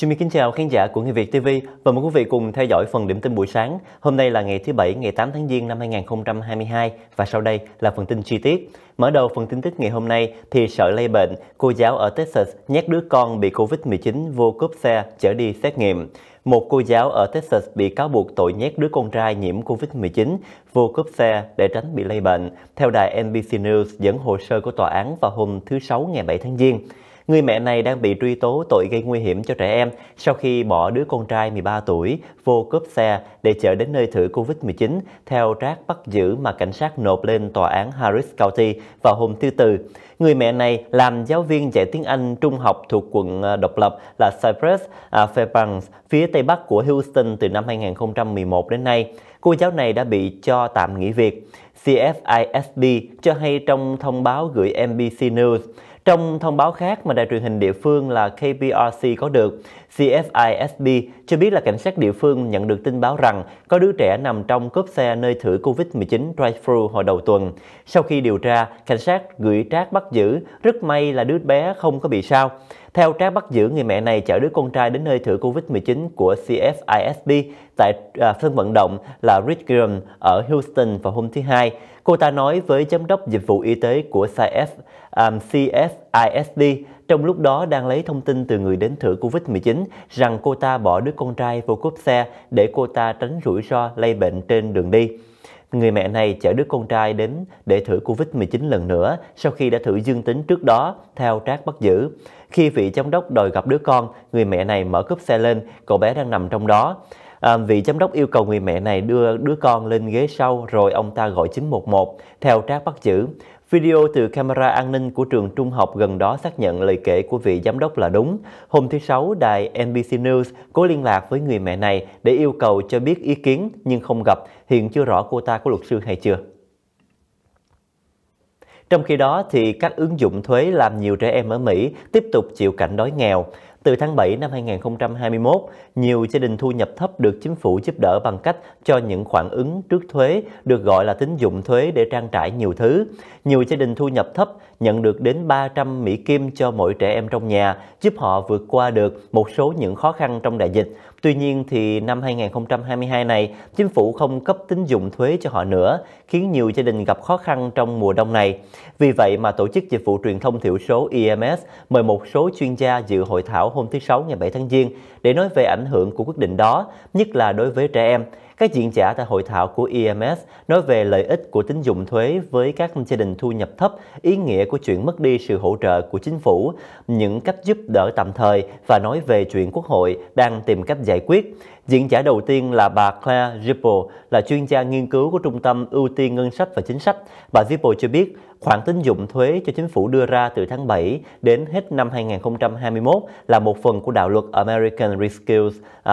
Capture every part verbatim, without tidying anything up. Xin kính chào khán giả của Người Việt ti vi và mời quý vị cùng theo dõi phần điểm tin buổi sáng. Hôm nay là ngày thứ Bảy, ngày tám tháng Giêng năm hai nghìn không trăm hai mươi hai và sau đây là phần tin chi tiết. Mở đầu phần tin tức ngày hôm nay thì sợ lây bệnh, cô giáo ở Texas nhét đứa con bị Covid mười chín vô cốp xe chở đi xét nghiệm. Một cô giáo ở Texas bị cáo buộc tội nhét đứa con trai nhiễm Covid mười chín vô cốp xe để tránh bị lây bệnh, theo đài en bê xê News dẫn hồ sơ của tòa án vào hôm thứ Sáu ngày bảy tháng Giêng. Người mẹ này đang bị truy tố tội gây nguy hiểm cho trẻ em sau khi bỏ đứa con trai mười ba tuổi vô cốp xe để chở đến nơi thử Covid mười chín theo trác bắt giữ mà cảnh sát nộp lên tòa án Harris County vào hôm thứ Tư. Người mẹ này làm giáo viên dạy tiếng Anh trung học thuộc quận độc lập là Cypress-Fairbanks, phía tây bắc của Houston từ năm hai nghìn không trăm mười một đến nay. Cô giáo này đã bị cho tạm nghỉ việc. xê ép i ét đê cho hay trong thông báo gửi en bê xê News. Trong thông báo khác mà đài truyền hình địa phương là ca pê rờ xê có được, xê ép i ét bê cho biết là cảnh sát địa phương nhận được tin báo rằng có đứa trẻ nằm trong cốp xe nơi thử Covid mười chín drive-thru hồi đầu tuần. Sau khi điều tra, cảnh sát gửi trác bắt giữ, rất may là đứa bé không có bị sao. Theo trác bắt giữ, người mẹ này chở đứa con trai đến nơi thử Covid mười chín của xê ép i ét đê tại à, sân vận động là Rich Grimm ở Houston vào hôm thứ Hai. Cô ta nói với giám đốc dịch vụ y tế của xê ép i ét đê trong lúc đó đang lấy thông tin từ người đến thử Covid mười chín rằng cô ta bỏ đứa con trai vô cốp xe để cô ta tránh rủi ro lây bệnh trên đường đi. Người mẹ này chở đứa con trai đến để thử Covid mười chín lần nữa sau khi đã thử dương tính trước đó, theo trác bắt giữ. Khi vị giám đốc đòi gặp đứa con, người mẹ này mở cốp xe lên, cậu bé đang nằm trong đó. À, vị giám đốc yêu cầu người mẹ này đưa đứa con lên ghế sau rồi ông ta gọi chín một một, theo trác bắt giữ. Video từ camera an ninh của trường trung học gần đó xác nhận lời kể của vị giám đốc là đúng. Hôm thứ Sáu, đài en bê xê News có liên lạc với người mẹ này để yêu cầu cho biết ý kiến nhưng không gặp, hiện chưa rõ cô ta có luật sư hay chưa. Trong khi đó, thì các ứng dụng thuế làm nhiều trẻ em ở Mỹ tiếp tục chịu cảnh đói nghèo. Từ tháng bảy năm hai nghìn không trăm hai mươi mốt, nhiều gia đình thu nhập thấp được chính phủ giúp đỡ bằng cách cho những khoản ứng trước thuế được gọi là tín dụng thuế để trang trải nhiều thứ. Nhiều gia đình thu nhập thấp nhận được đến ba trăm Mỹ Kim cho mỗi trẻ em trong nhà, giúp họ vượt qua được một số những khó khăn trong đại dịch. Tuy nhiên thì năm hai nghìn không trăm hai mươi hai này, chính phủ không cấp tín dụng thuế cho họ nữa, khiến nhiều gia đình gặp khó khăn trong mùa đông này. Vì vậy mà Tổ chức Dịch vụ Truyền thông Thiểu số E M S mời một số chuyên gia dự hội thảo hôm thứ Sáu ngày bảy tháng Giêng để nói về ảnh hưởng của quyết định đó, nhất là đối với trẻ em. Các diễn giả tại hội thảo của E M S nói về lợi ích của tín dụng thuế với các gia đình thu nhập thấp, ý nghĩa của chuyện mất đi sự hỗ trợ của chính phủ, những cách giúp đỡ tạm thời và nói về chuyện Quốc hội đang tìm cách giải quyết. Diễn giả đầu tiên là bà Claire Zippo, là chuyên gia nghiên cứu của Trung tâm Ưu tiên Ngân sách và Chính sách. Bà Zippo cho biết, khoản tín dụng thuế cho chính phủ đưa ra từ tháng bảy đến hết năm hai nghìn không trăm hai mươi mốt là một phần của đạo luật American Rescue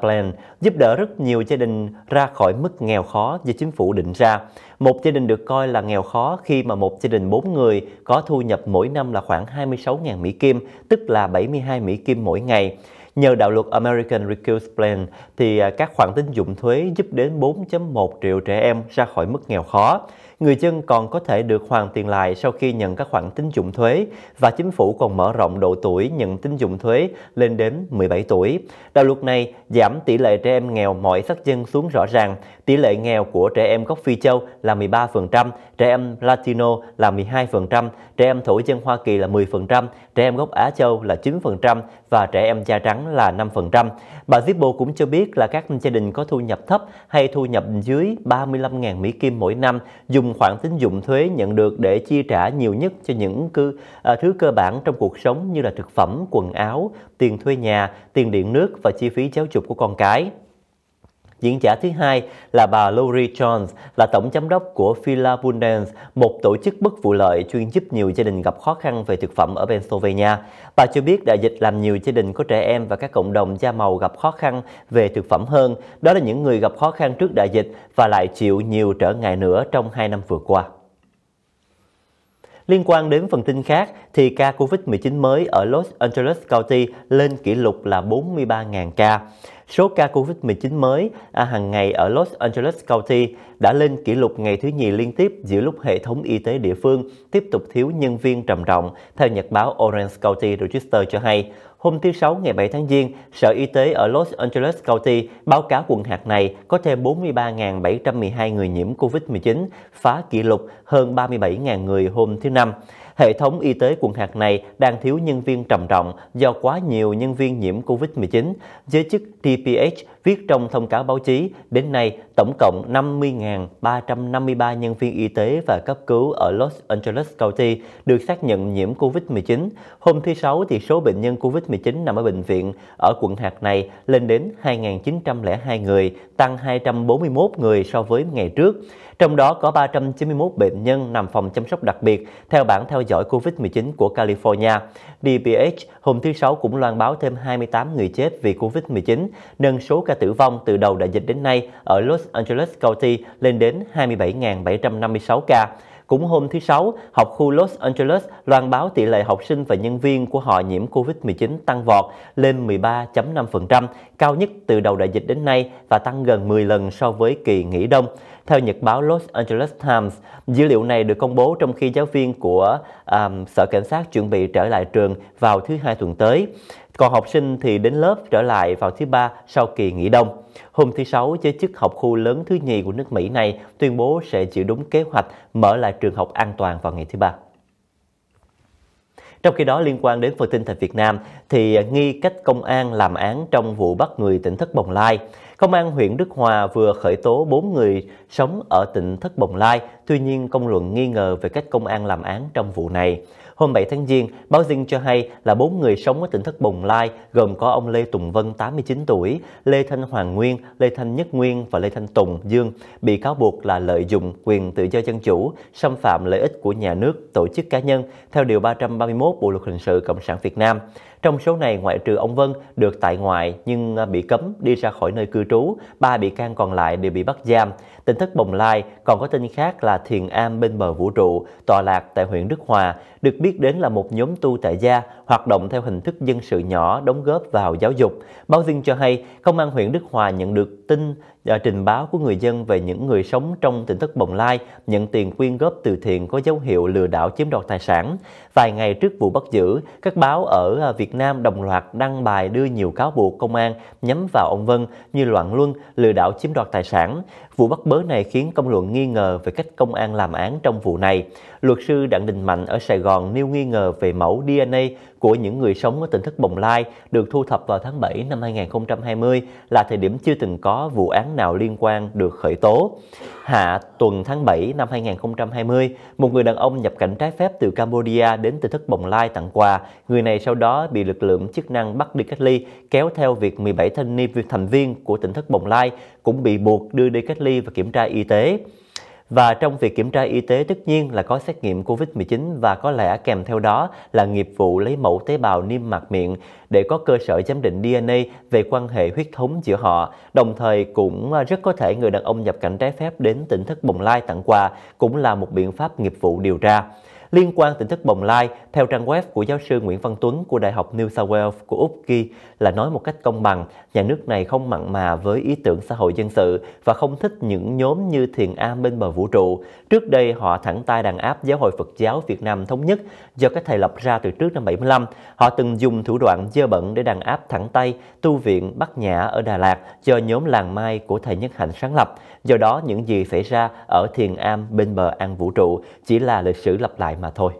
Plan, giúp đỡ rất nhiều gia đình ra khỏi mức nghèo khó do chính phủ định ra. Một gia đình được coi là nghèo khó khi mà một gia đình bốn người có thu nhập mỗi năm là khoảng hai mươi sáu nghìn Mỹ Kim, tức là bảy mươi hai Mỹ Kim mỗi ngày. Nhờ đạo luật American Rescue Plan, thì các khoản tín dụng thuế giúp đến bốn phẩy một triệu trẻ em ra khỏi mức nghèo khó. Người dân còn có thể được hoàn tiền lại sau khi nhận các khoản tín dụng thuế và chính phủ còn mở rộng độ tuổi nhận tín dụng thuế lên đến mười bảy tuổi. Đạo luật này giảm tỷ lệ trẻ em nghèo mọi sắc dân xuống rõ ràng. Tỷ lệ nghèo của trẻ em gốc Phi Châu là mười ba phần trăm, trẻ em Latino là mười hai phần trăm, trẻ em thổ dân Hoa Kỳ là mười phần trăm, trẻ em gốc Á Châu là chín phần trăm và trẻ em da trắng là năm phần trăm. Bà Zippo cũng cho biết là các gia đình có thu nhập thấp hay thu nhập dưới ba mươi lăm nghìn Mỹ Kim mỗi năm dùng khoản tín dụng thuế nhận được để chi trả nhiều nhất cho những cư, à, thứ cơ bản trong cuộc sống như là thực phẩm, quần áo, tiền thuê nhà, tiền điện nước và chi phí giáo dục của con cái. Diễn giả thứ hai là bà Lori Jones, là tổng giám đốc của Philabundance, một tổ chức bất vụ lợi chuyên giúp nhiều gia đình gặp khó khăn về thực phẩm ở Pennsylvania. Bà cho biết đại dịch làm nhiều gia đình có trẻ em và các cộng đồng da màu gặp khó khăn về thực phẩm hơn. Đó là những người gặp khó khăn trước đại dịch và lại chịu nhiều trở ngại nữa trong hai năm vừa qua. Liên quan đến phần tin khác, thì ca Covid mười chín mới ở Los Angeles County lên kỷ lục là bốn mươi ba nghìn ca. Số ca Covid mười chín mới hàng ngày ở Los Angeles County đã lên kỷ lục ngày thứ nhì liên tiếp giữa lúc hệ thống y tế địa phương tiếp tục thiếu nhân viên trầm trọng, theo nhật báo Orange County Register cho hay. Hôm thứ Sáu ngày bảy tháng Giêng, Sở Y tế ở Los Angeles County báo cáo quận hạt này có thêm bốn mươi ba nghìn bảy trăm mười hai người nhiễm Covid mười chín, phá kỷ lục hơn ba mươi bảy nghìn người hôm thứ Năm. Hệ thống y tế quận hạt này đang thiếu nhân viên trầm trọng do quá nhiều nhân viên nhiễm Covid mười chín. Giới chức đê pê hát viết trong thông cáo báo chí, đến nay tổng cộng năm mươi nghìn ba trăm năm mươi ba nhân viên y tế và cấp cứu ở Los Angeles County được xác nhận nhiễm Covid mười chín. Hôm thứ Sáu, thì số bệnh nhân Covid mười chín nằm ở bệnh viện ở quận hạt này lên đến hai nghìn chín trăm lẻ hai người, tăng hai trăm bốn mươi mốt người so với ngày trước. Trong đó có ba trăm chín mươi mốt bệnh nhân nằm phòng chăm sóc đặc biệt, theo bản theo dõi Covid mười chín của California. đê pê hát hôm thứ Sáu cũng loan báo thêm hai mươi tám người chết vì Covid mười chín, nâng số ca tử vong từ đầu đại dịch đến nay ở Los Angeles County lên đến hai mươi bảy nghìn bảy trăm năm mươi sáu ca. Cũng hôm thứ Sáu, học khu Los Angeles loan báo tỷ lệ học sinh và nhân viên của họ nhiễm Covid mười chín tăng vọt lên mười ba phẩy năm phần trăm, cao nhất từ đầu đại dịch đến nay và tăng gần mười lần so với kỳ nghỉ đông. Theo nhật báo Los Angeles Times, dữ liệu này được công bố trong khi giáo viên của um, Sở Cảnh sát chuẩn bị trở lại trường vào thứ Hai tuần tới. Còn học sinh thì đến lớp trở lại vào thứ Ba sau kỳ nghỉ đông. Hôm thứ Sáu, giới chức học khu lớn thứ nhì của nước Mỹ này tuyên bố sẽ giữ đúng kế hoạch mở lại trường học an toàn vào ngày thứ Ba. Trong khi đó, liên quan đến phần tin tại Việt Nam, thì nghi cách công an làm án trong vụ bắt người Tịnh Thất Bồng Lai. Công an huyện Đức Hòa vừa khởi tố bốn người sống ở Tịnh Thất Bồng Lai, tuy nhiên công luận nghi ngờ về cách công an làm án trong vụ này. Hôm bảy tháng Giêng, báo Dinh cho hay là bốn người sống ở Tịnh Thất Bồng Lai gồm có ông Lê Tùng Vân tám mươi chín tuổi, Lê Thanh Hoàng Nguyên, Lê Thanh Nhất Nguyên và Lê Thanh Tùng Dương bị cáo buộc là lợi dụng quyền tự do dân chủ, xâm phạm lợi ích của nhà nước, tổ chức cá nhân theo điều ba trăm ba mươi mốt Bộ luật hình sự Cộng sản Việt Nam. Trong số này, ngoại trừ ông Vân được tại ngoại nhưng bị cấm đi ra khỏi nơi cư trú, ba bị can còn lại đều bị bắt giam. Tịnh Thất Bồng Lai còn có tên khác là Thiền Am Bên Bờ Vũ Trụ, tọa lạc tại huyện Đức Hòa, được biết đến là một nhóm tu tại gia, hoạt động theo hình thức dân sự nhỏ, đóng góp vào giáo dục. Báo Dinh cho hay, Công an huyện Đức Hòa nhận được tin trình báo của người dân về những người sống trong Tịnh Thất Bồng Lai nhận tiền quyên góp từ thiện có dấu hiệu lừa đảo chiếm đoạt tài sản. Vài ngày trước vụ bắt giữ, các báo ở Việt Nam đồng loạt đăng bài đưa nhiều cáo buộc công an nhắm vào ông Vân như loạn luân, lừa đảo chiếm đoạt tài sản. Vụ bắt bớ này khiến công luận nghi ngờ về cách công an làm án trong vụ này. Luật sư Đặng Đình Mạnh ở Sài Gòn nêu nghi ngờ về mẫu đê en a của những người sống ở Tịnh Thất Bồng Lai được thu thập vào tháng bảy năm hai nghìn không trăm hai mươi, là thời điểm chưa từng có vụ án nào liên quan được khởi tố. Hạ tuần tháng bảy năm hai nghìn không trăm hai mươi, một người đàn ông nhập cảnh trái phép từ Campuchia đến Tịnh Thất Bồng Lai tặng quà. Người này sau đó bị lực lượng chức năng bắt đi cách ly, kéo theo việc mười bảy thanh niên thành viên của Tịnh Thất Bồng Lai cũng bị buộc đưa đi cách ly và kiểm tra y tế. Và trong việc kiểm tra y tế tất nhiên là có xét nghiệm Covid mười chín và có lẽ kèm theo đó là nghiệp vụ lấy mẫu tế bào niêm mạc miệng để có cơ sở giám định đê en a về quan hệ huyết thống giữa họ. Đồng thời cũng rất có thể người đàn ông nhập cảnh trái phép đến Tịnh Thất Bồng Lai tặng quà cũng là một biện pháp nghiệp vụ điều tra. Liên quan Tịnh Thất Bồng Lai, theo trang web của giáo sư Nguyễn Văn Tuấn của Đại học New South Wales của Úc ghi là nói một cách công bằng, nhà nước này không mặn mà với ý tưởng xã hội dân sự và không thích những nhóm như Thiền Am Bên Bờ Vũ Trụ. Trước đây họ thẳng tay đàn áp Giáo hội Phật giáo Việt Nam Thống nhất do các thầy lập ra từ trước năm bảy mươi lăm. Họ từng dùng thủ đoạn dơ bẩn để đàn áp thẳng tay tu viện Bắc Nhã ở Đà Lạt do nhóm làng Mai của thầy Nhất Hạnh sáng lập. Do đó những gì xảy ra ở Thiền Am Bên Bờ An Vũ Trụ chỉ là lịch sử lặp lại mà thôi.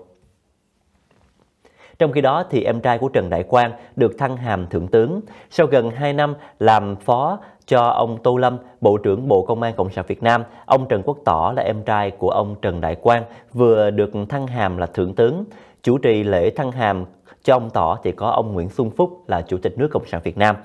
Trong khi đó, thì em trai của Trần Đại Quang được thăng hàm thượng tướng. Sau gần hai năm làm phó cho ông Tô Lâm, Bộ trưởng Bộ Công an Cộng sản Việt Nam, ông Trần Quốc Tỏ là em trai của ông Trần Đại Quang vừa được thăng hàm là thượng tướng. Chủ trì lễ thăng hàm cho ông Tỏ thì có ông Nguyễn Xuân Phúc là Chủ tịch nước Cộng sản Việt Nam.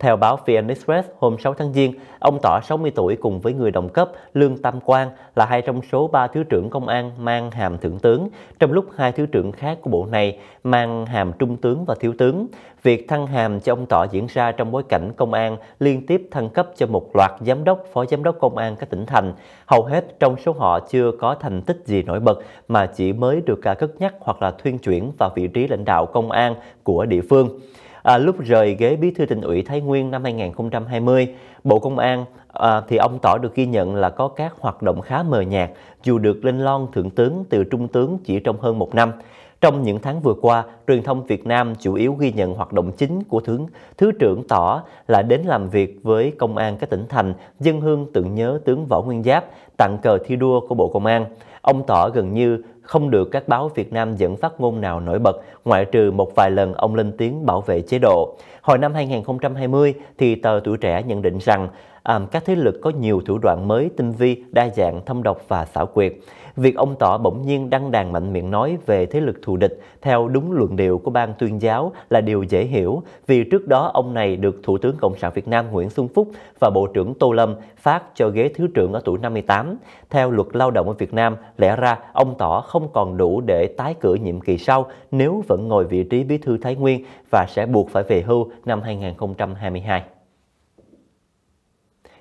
Theo báo vê en Express, hôm sáu tháng Giêng, ông Tỏ sáu mươi tuổi cùng với người đồng cấp Lương Tam Quang là hai trong số ba Thứ trưởng Công an mang hàm Thượng tướng, trong lúc hai Thứ trưởng khác của bộ này mang hàm Trung tướng và Thiếu tướng. Việc thăng hàm cho ông Tỏ diễn ra trong bối cảnh công an liên tiếp thăng cấp cho một loạt giám đốc, phó giám đốc công an các tỉnh thành. Hầu hết trong số họ chưa có thành tích gì nổi bật mà chỉ mới được cất nhắc hoặc là thuyên chuyển vào vị trí lãnh đạo công an của địa phương. à, lúc rời ghế bí thư tỉnh ủy Thái Nguyên năm hai nghìn không trăm hai mươi, Bộ Công an à, thì ông Tỏ được ghi nhận là có các hoạt động khá mờ nhạt dù được lên lon thượng tướng từ trung tướng chỉ trong hơn một năm. Trong những tháng vừa qua, truyền thông Việt Nam chủ yếu ghi nhận hoạt động chính của Thứ, Thứ trưởng Tỏ là đến làm việc với công an các tỉnh thành, dân hương tưởng nhớ tướng Võ Nguyên Giáp, tặng cờ thi đua của Bộ Công an. Ông Tỏ gần như không được các báo Việt Nam dẫn phát ngôn nào nổi bật, ngoại trừ một vài lần ông lên tiếng bảo vệ chế độ. Hồi năm hai nghìn không trăm hai mươi, thì tờ Tuổi Trẻ nhận định rằng à, các thế lực có nhiều thủ đoạn mới, tinh vi, đa dạng, thâm độc và xảo quyệt. Việc ông Tỏ bỗng nhiên đăng đàn mạnh miệng nói về thế lực thù địch theo đúng luận điệu của ban tuyên giáo là điều dễ hiểu, vì trước đó ông này được Thủ tướng Cộng sản Việt Nam Nguyễn Xuân Phúc và Bộ trưởng Tô Lâm phát cho ghế Thứ trưởng ở tuổi năm mươi tám. Theo luật lao động ở Việt Nam, lẽ ra ông Tỏ không còn đủ để tái cử nhiệm kỳ sau nếu vẫn ngồi vị trí bí thư Thái Nguyên và sẽ buộc phải về hưu năm hai nghìn không trăm hai mươi hai.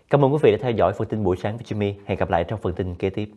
Cảm ơn quý vị đã theo dõi phần tin buổi sáng của Jimmy. Hẹn gặp lại trong phần tin kế tiếp.